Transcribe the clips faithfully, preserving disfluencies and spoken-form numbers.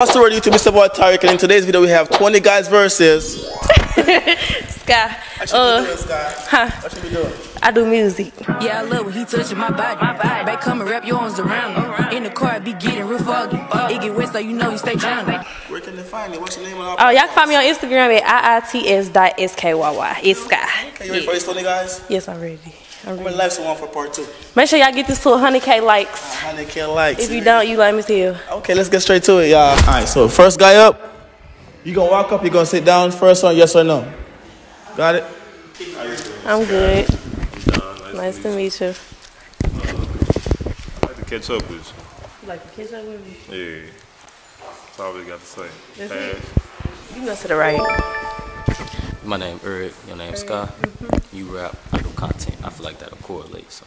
What's the word, YouTube? It's your boy Tariq, and in today's video we have twenty guys versus Sky. What you uh, doing, Sky? Huh? What you be doing? I do music. Yeah, I love when he touching my body. My body. Back come and wrap your arms around me. Right. In the car, I be getting real foggy. Uh, it get wet, so you know you stay drowning. Where can they find it? What's your name on all platforms? Oh, y'all can find me on Instagram at I I T S dot S K Y Y. It's Sky. Okay, you ready yeah. for these twenty guys? Yes, I'm ready. I'm gonna live someone for part two. Make sure y'all get this to one hundred K likes. one hundred K likes. If you don't, you let me tell. Okay, let's get straight to it, y'all. All right, so first guy up. You gonna walk up. You gonna sit down. First one, yes or no. Got it. I'm good. Nah, nice, nice to meet you. To meet you. Uh, I like to catch up with you. You like to catch up with me? Yeah. That's all we got to say. That's it. You gonna sit right. My name Eric, your name Eric. Sky. Mm-hmm. You rap, I do content. I feel like that'll correlate, so.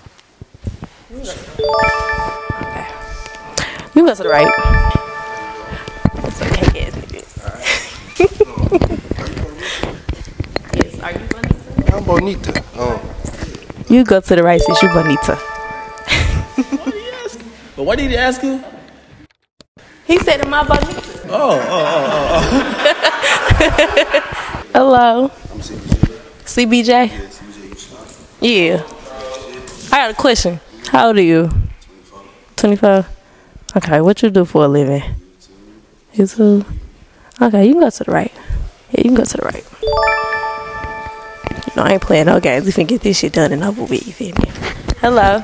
You go okay. You go to the right. That's okay, yes, nigga. Yes, are you Bonita? I'm Bonita. Oh. You go to the right since you Bonita. What did he ask? But what did he ask you? He said, am I Bonita? Oh, oh, oh, oh, oh. Hello. I'm C B J. C B J? Yeah, C B J. Yeah. I got a question. How old are you? twenty-five. twenty-five? Okay, what you do for a living? YouTube. Okay, you can go to the right. Yeah, you can go to the right. You know, I ain't playing no games. You can get this shit done and over with, you feel me? Hello.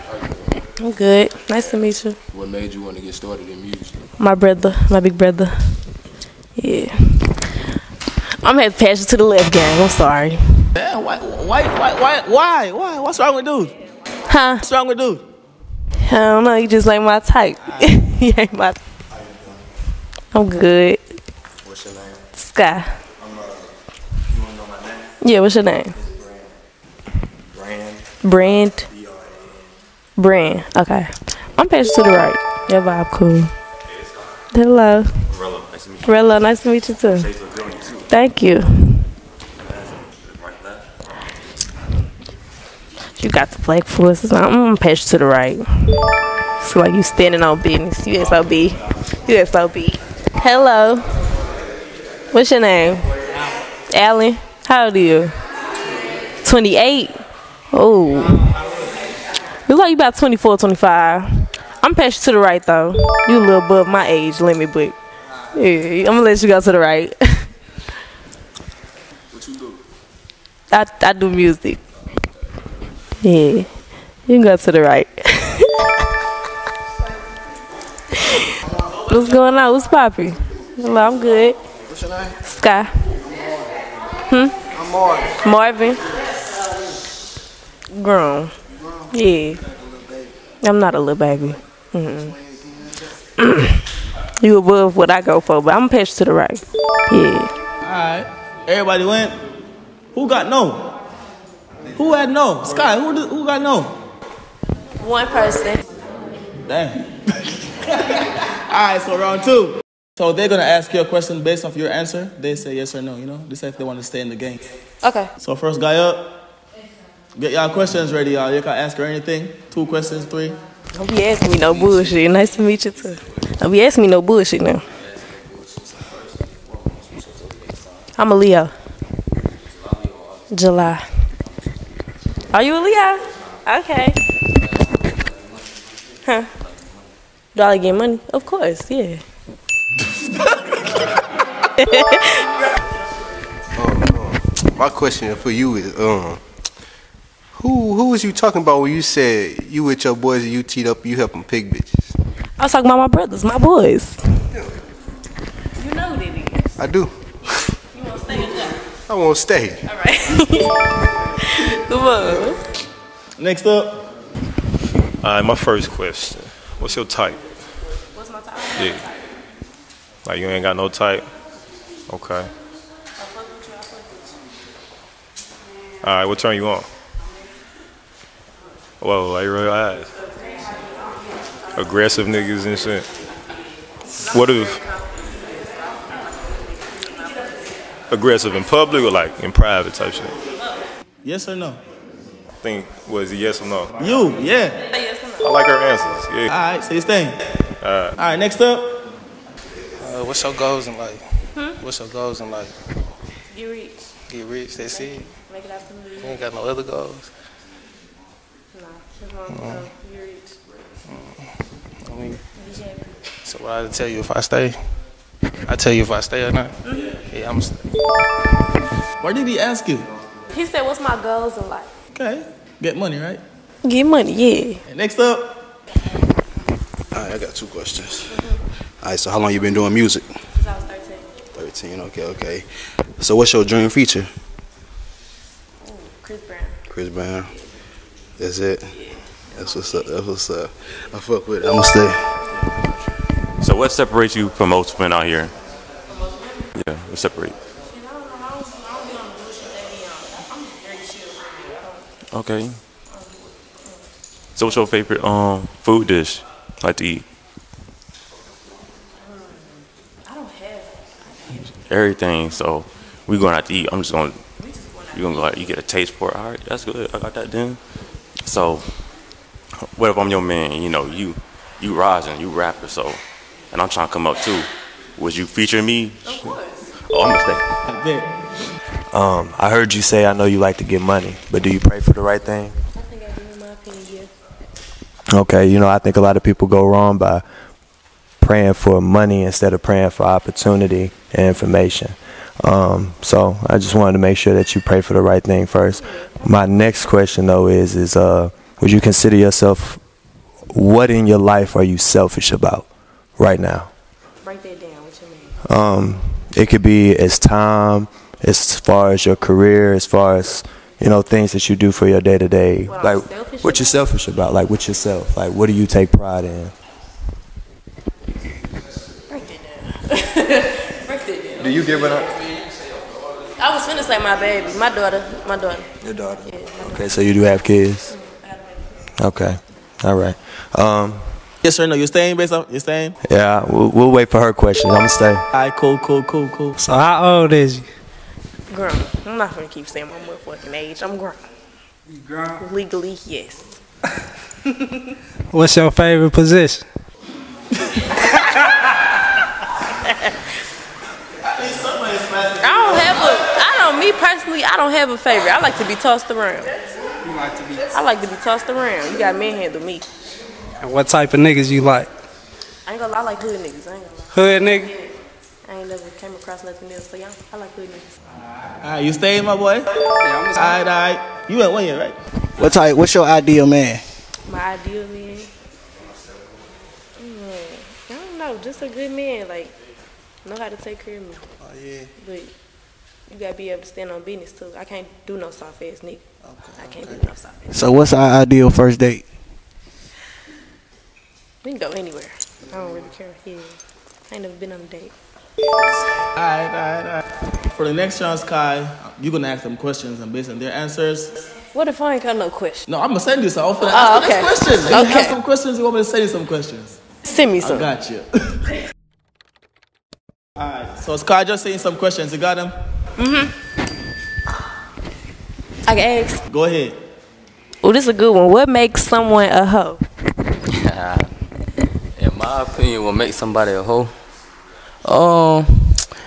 I'm good. Nice to meet you. What made you want to get started in music? My brother. My big brother. Yeah. I'm had to pass you to the left, gang. I'm sorry. Man, why, why, why, why, why, why? What's wrong with dude? Huh? What's wrong with dude? I don't know. You just ain't my type. You ain't my. How you doing? I'm good. What's your name? Sky. I'm, uh, you wanna know my name? Yeah. What's your name? Brand. Brand. Brand. Okay. I'm passing to the right. Your vibe cool. Hello. Rello. Nice to meet you. Rello. Nice to meet you too. Thank you. You got the black forces. I'm gonna pass you to the right. It's like you standing on business. You S O B. You S O B. Hello. What's your name? Allen. How old are you? twenty-eight. Oh. Look like you about twenty-four, twenty-five. I'm pass you to the right though. You a little above my age limit, but yeah, I'm gonna let you go to the right. I, I do music. Yeah. You can go to the right. What's going on? What's poppin'? Hello, I'm good. What's your name? Sky. I'm Marvin. Hmm? I'm Marvin. Marvin. Grown. Yeah. I'm not a little baby. Mm-mm. You above what I go for, but I'm patched to the right. Yeah. Alright. Everybody went? Who got no? Who had no? Sky, who do, who got no? One person. Damn. Alright, so round two. So they're gonna ask you a question based off your answer. They say yes or no, you know? They say if they want to stay in the game. Okay. So first guy up. Get y'all questions ready, y'all. You can ask her anything. Two questions, three. Don't be asking me no bullshit. Nice to meet you too. Don't be asking me no bullshit now. I'm a Leo. July. Are you a Leo? Okay. Huh? Do I get money? Of course, yeah. um, um, my question for you is, um, who who was you talking about when you said you with your boys and you teed up, you help them pick bitches? I was talking about my brothers, my boys. You know who they is. I do. You want to stay in there? I won't stay. All right. Come on. Next up. All right, my first question. What's your type? What's my type? Yeah. My type. Like you ain't got no type? Okay. I fuck with you, I fuck with you. All right, what turn you on? Whoa, I realize. Aggressive niggas and shit. What if... Aggressive in public or like in private type shit? Yes or no? I think, was it yes or no? You, yeah. Yes or no. I like her answers, yeah. All right, so you staying. All right. All right, next up. Uh, Uh, what's your goals in life? Hmm? What's your goals in life? Get rich. Get rich, that's make, it? Make it out the movie. You ain't got no other goals? Nah, just want to go. Get rich. Mm. I mean, be happy. So what I tell you if I stay? I tell you if I stay or not? Mm-hmm. Yeah, I'm stay. Why did he ask you? He said, what's my goals in life? Okay. Get money, right? Get money, yeah. And next up. Alright, I got two questions. Mm-hmm. Alright, so how long you been doing music? Since I was thirteen. Thirteen, okay, okay. So what's your dream feature? Ooh, Chris Brown. Chris Brown. That's it. Yeah. That's what's up. That's what's up. I fuck with it. I'ma stay. So what separates you from most men out here? From most men? Yeah, what separates? And I don't know. I don't, I don't be on the bullshit that be on. I'm very chill. Okay. So what's your favorite um food dish I like to eat? I don't have everything, so we going out to eat. I'm just gonna you gonna go out. You get a taste for it. All right, that's good. I got that then. So what if I'm your man? You know, you you rising, you rapper. So and I'm trying to come up too. Would you feature me? Of course. Oh, I'm gonna stay. Um, I heard you say I know you like to get money, but do you pray for the right thing? Okay, you know, I think a lot of people go wrong by praying for money instead of praying for opportunity and information. Um, so I just wanted to make sure that you pray for the right thing first. My next question, though, is, is uh, would you consider yourself, what in your life are you selfish about right now? Break that down, what you mean? Um, it could be as time, as far as your career, as far as... you know, things that you do for your day-to-day. -day. Like, what you're selfish about, like, with yourself. Like, what do you take pride in? Break that down. Break that down. Do you give it up? I was finna say my baby, my daughter, my daughter. Your daughter? Yeah, okay, daughter. So you do have kids? I have kids. Okay, all right. Um, yes, sir, no, you're staying, based off, you're staying? Yeah, we'll, we'll wait for her question. I'm gonna stay. All right, cool, cool, cool, cool. So how old is you? Grown. I'm not gonna keep saying my motherfucking age. I'm grown. You grown? Legally, yes. What's your favorite position? I don't have a. I don't. Me personally, I don't have a favorite. I like to be tossed around. You like to be? I like to be tossed around. You got manhandle me. And what type of niggas you like? I ain't gonna lie. I like hood niggas. I ain't gonna lie. Hood nigga. Yeah. I ain't never came across nothing else, so y'all, I like hood niggas. Alright, you staying, my boy? Yeah, I'm just alright, alright. You at Wayne, right? What type, what's your ideal man? My ideal man? Mm, I don't know, just a good man, like, know how to take care of me. Oh, yeah. But you gotta be able to stand on business, too. I can't do no soft ass nigga. Okay, I can't okay. do no soft ass. So what's our ideal first date? We can go anywhere. I don't really care. Yeah. I ain't never been on a date. Alright, alright, alright. For the next round, Sky, you're gonna ask them questions and based on their answers. What if I ain't got no questions? No, I'm gonna send you some. I'm gonna ask the next question. Okay. If you have some questions, you want me to send you some questions? Send me some. I got you. Alright, so Sky just saying some questions. You got them? Mm-hmm. I can ask. Go ahead. Oh, this is a good one. What makes someone a hoe? In my opinion, what makes somebody a hoe? Um,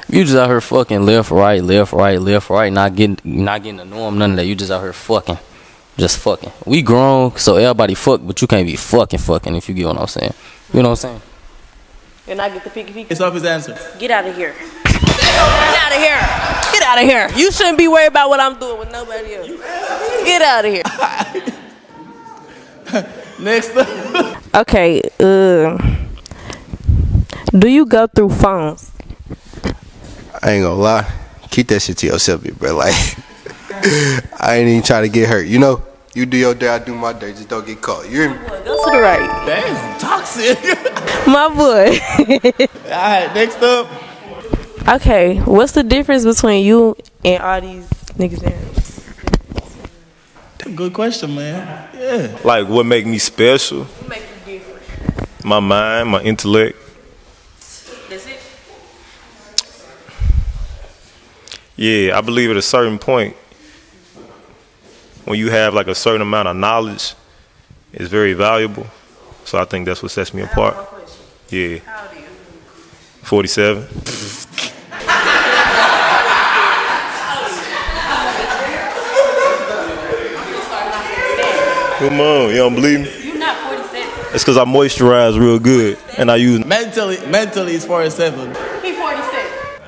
you just out here fucking left, right, left, right, left, right, not getting, not getting the norm, none of that. You just out here fucking, just fucking. We grown, so everybody fuck, but you can't be fucking, fucking. If you get what I'm saying, you know what I'm saying. And I get the picky, picky. It's off his answer. Get out of here. Get out of here. Get out of here. You shouldn't be worried about what I'm doing with nobody else. Get out of here. Next up. Okay. Uh. Do you go through phones? I ain't gonna lie. Keep that shit to yourself, bro. Like, I ain't even trying to get hurt. You know, you do your day, I do my day. Just don't get caught. You're my boy, go to the right. Damn, toxic. My boy. Alright, next up. Okay, what's the difference between you and all these niggas there? Good question, man. Yeah. Like, what make me special? What make you different? My mind, my intellect. That's it. Yeah, I believe at a certain point, when you have like a certain amount of knowledge, it's very valuable. So I think that's what sets me apart. Yeah. How old are you? forty-seven. Come on, you don't believe me? You're not forty-seven. It's because I moisturize real good and I use... Mentally, mentally it's forty-seven. He's forty-six.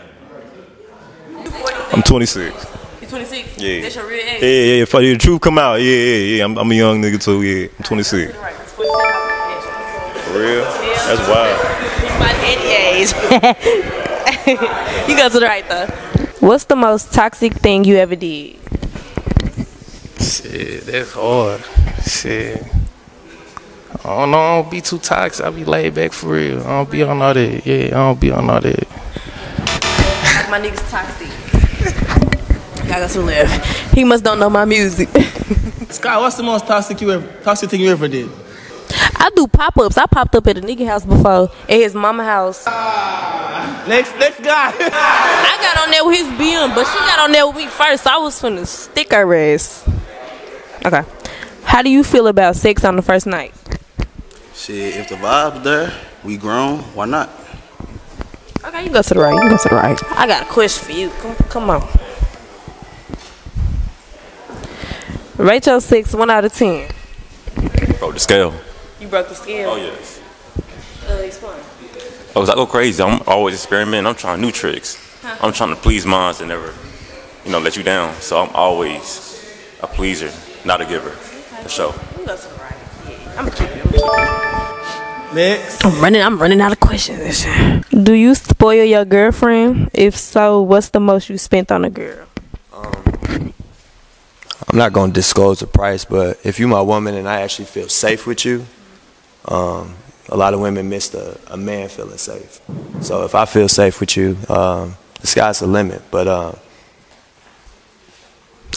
I'm twenty-six. You're twenty-six? Yeah. That's your real age? Yeah, yeah, if I, the truth come out, yeah, yeah, yeah. I'm, I'm a young nigga too, yeah. I'm twenty-six. Right. For real? Yeah. That's wild. You're about any age. You go to the right though. What's the most toxic thing you ever did? Shit, that's hard. Shit. I don't know, I don't be too toxic. I be laid back for real. I don't be on all that. Yeah, I don't be on all that. My nigga's toxic. I got to live. He must don't know my music. Sky, what's the most toxic you ever, toxic thing you ever did? I do pop-ups. I popped up at a nigga house before, at his mama house. Uh, next, next guy. I got on there with his B M, but she got on there with me first. So I was finna stick her ass. Okay. How do you feel about sex on the first night? Shit, if the vibe's there, we grown, why not? Okay, you go to the right, you go to the right. I got a question for you, come, come on. Rate your sex one out of ten. Broke the scale. You broke the scale? Oh, yes. Uh, explain. Oh, because I go crazy, I'm always experimenting, I'm trying new tricks. Huh. I'm trying to please minds and never, you know, let you down. So I'm always a pleaser, not a giver. For sure. I'm Next. I'm running. I'm running out of questions. Do you spoil your girlfriend? If so, what's the most you spent on a girl? Um, I'm not gonna disclose the price, but if you're my woman and I actually feel safe with you, um, a lot of women miss the a man feeling safe. So if I feel safe with you, um, the sky's the limit. But. Um,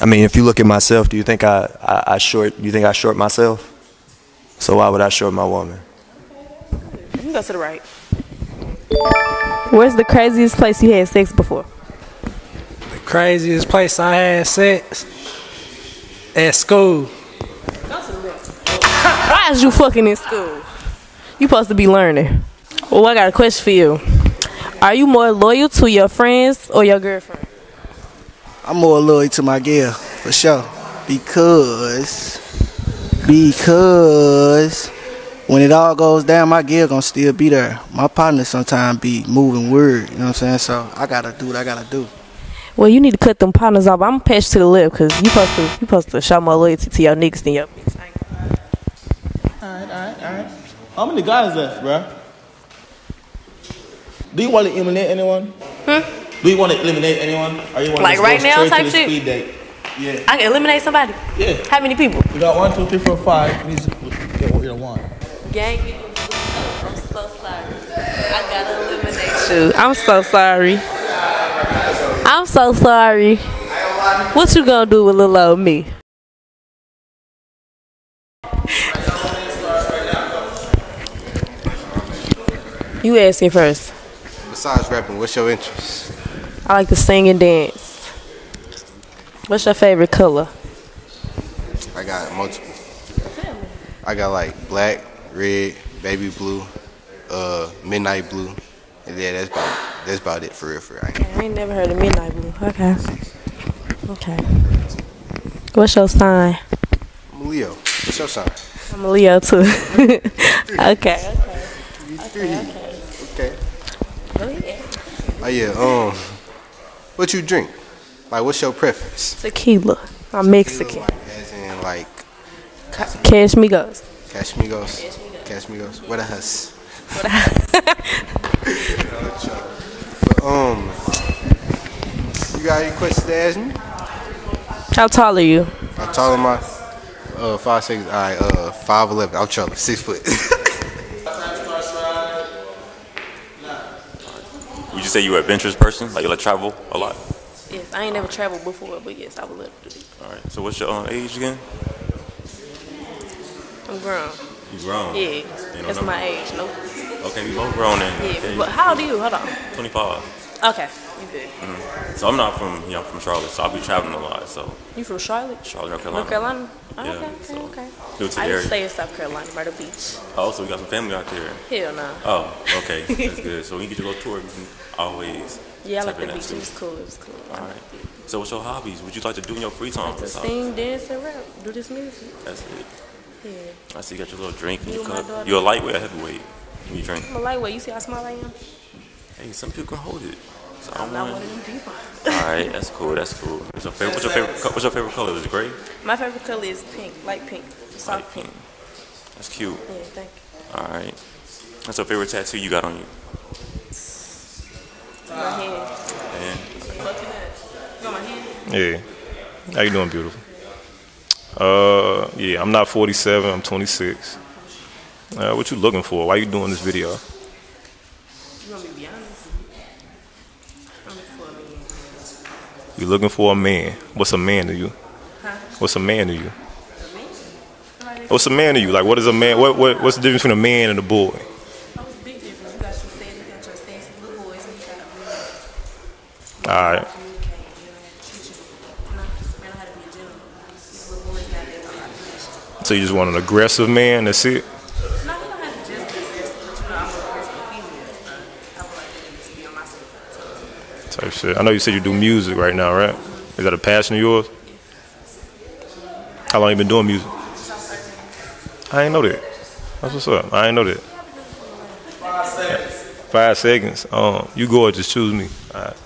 I mean, if you look at myself, do you think I, I, I short? You think I short myself? So why would I short my woman? You can go to the right. Where's the craziest place you had sex before? The craziest place I had sex at school. Go to the right. Why is you fucking in school? You supposed to be learning. Well, I got a question for you. Are you more loyal to your friends or your girlfriend? I'm more loyal to my girl, for sure, because, because when it all goes down, my girl gonna still be there. My partner sometimes be moving weird, you know what I'm saying? So I gotta do what I gotta do. Well, you need to cut them partners off. I'm patched to the left, because you supposed to, you supposed to show more loyalty to your niggas than your bitch. All right, all right, all right. How many guys left, bruh? Do you want to eliminate anyone? Hmm? Do you want to eliminate anyone? Or you want like to right go now type shit? Speed date? Yeah. I can eliminate somebody? Yeah. How many people? We got one, two, three, four, five. We get one. Gang, I'm so sorry. I got to eliminate you. I'm so sorry. I'm so sorry. What you going to do with little old me? You asking first. Besides rapping, what's your interest? I like to sing and dance. What's your favorite color? I got multiple. I got like black, red, baby blue, uh, midnight blue. And yeah, that's about, that's about it for real, for real. I ain't never heard of midnight blue. Okay. Okay. What's your sign? I'm a Leo. What's your sign? I'm a Leo too. Okay. Okay. Okay. Okay. Okay. Oh yeah, um, what you drink? Like, what's your preference? Tequila. I'm Mexican. Like, as in like... Cashmigos. Cashmigos. Cashmigos. What a huss. What a huss. um, you got any questions to ask me? How tall are you? How tall am I? Uh, five six, all right, uh, five eleven. I'm chubby, six foot. You say you're an adventurous person? Like you like travel a lot? Yes, I ain't never traveled before, but yes, I would love to do it. All right, so what's your um, age again? I'm grown. You grown? Yeah, that's my age, nope. Okay, we both grown then. Yeah, okay. But how old are you? Hold on. twenty-five. Okay. You did. Mm-hmm. So I'm not from, you know, I'm from Charlotte, so I'll be traveling a lot. So you from Charlotte? Charlotte, North Carolina. North Carolina. Oh, yeah, okay, so okay. New to the I area. Stay in South Carolina, Myrtle Beach. Oh, so we got some family out there. Hell no. Oh, okay, that's good. So when you get to go tour, you can always. Yeah, I like the beach. It was cool. It was cool. All right. So what's your hobbies? What you like to do in your free time? Like to sing, dance, and rap. Do this music. That's it. Yeah. I see you got your little drink in you your cup. You're a lightweight or heavyweight when you drink? I'm a lightweight. You see how small I am? Hey, some people can hold it. So I'm not one of them people. All right, that's cool. That's cool. What's your favorite, what's your favorite, what's your favorite color? Is it gray? My favorite color is pink, light pink. Soft pink. pink. That's cute. Yeah, thank you. All right. What's your favorite tattoo you got on you? My hand. hand. You got my hand? Yeah. How you doing, beautiful? Uh, yeah, I'm not forty-seven, I'm twenty-six. Uh, what you looking for? Why you doing this video? You want me to be honest? I'm looking for a man. You looking for a man? What's a man to you? Huh? What's a man to you? A man? What's a man to you? Like, what is a man? What, what What's the difference between a man and a boy? What's the big difference? You got your saying, you got your saying, some little boys, and you got a man. All right. So you just want an aggressive man, that's it? No, I don't have to just be aggressive, but you know, I'm an aggressive female. I would like to be on my side. Type shit. I know you said you do music right now, right? Is that a passion of yours? How long you been doing music? I ain't know that. That's what's up. I ain't know that. Five seconds. Five seconds. Um, you gorgeous, choose me. All right.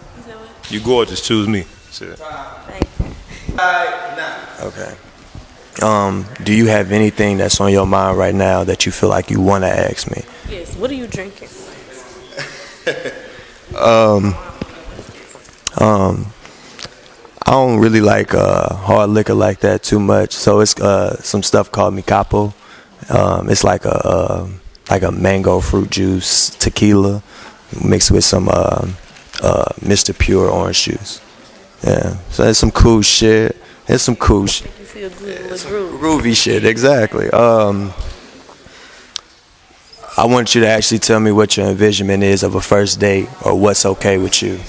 You gorgeous, choose me. Shit. Thank you. Okay. Um, do you have anything that's on your mind right now that you feel like you want to ask me? Yes. What are you drinking? um, um, I don't really like uh, hard liquor like that too much. So it's uh, some stuff called Micapo. Um, it's like a uh, like a mango fruit juice tequila mixed with some uh, uh, Mister Pure orange juice. Yeah. So it's some cool shit. It's some cool shit. Feel good, yeah, groovy shit, exactly. Um, I want you to actually tell me what your envisionment is of a first date, or what's okay with you.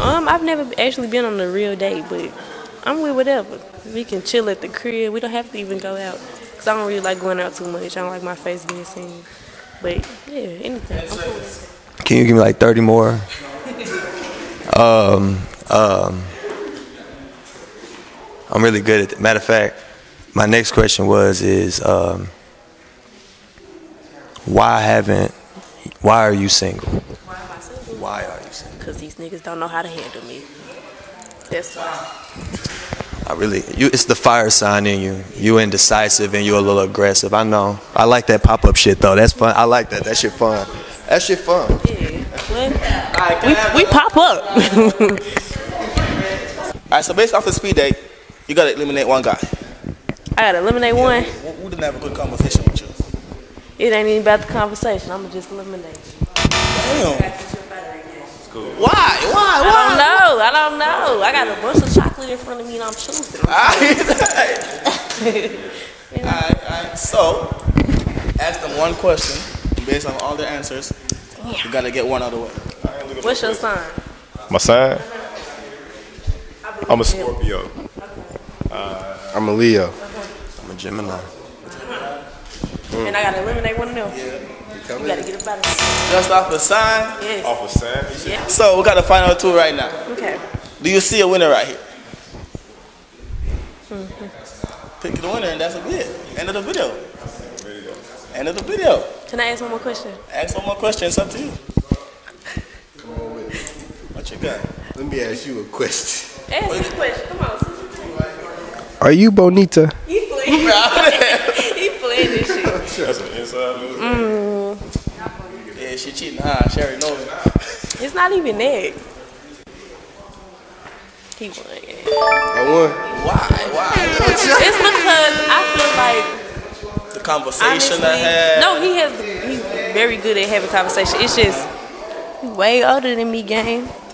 Um, I've never actually been on a real date, but I'm with whatever. We can chill at the crib. We don't have to even go out, cause I don't really like going out too much. I don't like my face being seen. But yeah, anything. I'm cool. Can you give me like thirty more? um. Um. I'm really good at that. Matter of fact, my next question was is um, why haven't why are you single? Why am I single? Why are you single? Because these niggas don't know how to handle me. That's why. I really you it's the fire sign in you. You indecisive and you're a little aggressive. I know. I like that pop up shit though. That's fun. I like that. That shit fun. That shit fun. Yeah. What? We, we pop up. Alright, so based off the speed date, you gotta eliminate one guy. I gotta eliminate yeah, one. We, we didn't have a good conversation with you. It ain't even about the conversation. I'ma just eliminate you. Damn. That's cool. Why? Why? Why? I don't know. I don't know. I got a bunch of chocolate in front of me and I'm choosing. Alright. Alright, alright. So, ask them one question. Based on all their answers, yeah. You gotta get one out of the way. All right, what's your sign? My sign? I'm a Scorpio. Uh, I'm a Leo. Uh-huh. I'm a Gemini. Mm. And I gotta eliminate one of them. Yeah. You, you gotta get up out of here. Just off a sign. Yes. Off a sign. Yeah. So we got the final two right now. Okay. Do you see a winner right here? Mm-hmm. Pick the winner, and that's it. End of the video. End of the video. Can I ask one more question? Ask one more question. It's up to you. Come on with it. What you got? Let me ask you a question. Ask me a question. Come on. Are you bonita? He playing. He playing this shit. That's an inside loser. Mm. Yeah, she cheating. Huh? Sherry knows it. It's not even that. He won. I won. Why? Why? It's because I feel like the conversation honestly, I had. No, he has. He's very good at having conversation. It's just way older than me, game.